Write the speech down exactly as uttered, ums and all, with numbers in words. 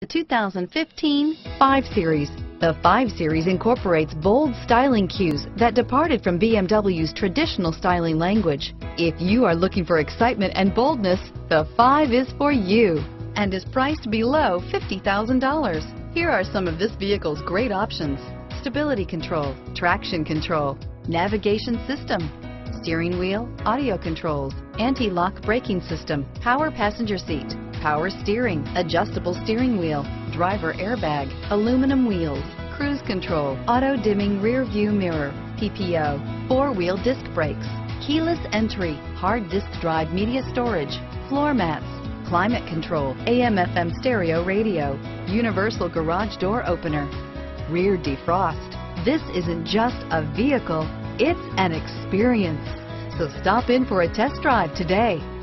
The two thousand fifteen five series. The five series incorporates bold styling cues that departed from B M W's traditional styling language. If you are looking for excitement and boldness, the five is for you and is priced below fifty thousand dollars. Here are some of this vehicle's great options: stability control, traction control, navigation system, steering wheel audio controls, anti-lock braking system, power passenger seat, power steering, adjustable steering wheel, driver airbag, aluminum wheels, cruise control, auto-dimming rear view mirror, P P O, four-wheel disc brakes, keyless entry, hard disk drive media storage, floor mats, climate control, A M F M stereo radio, universal garage door opener, rear defrost. This isn't just a vehicle, it's an experience. So stop in for a test drive today.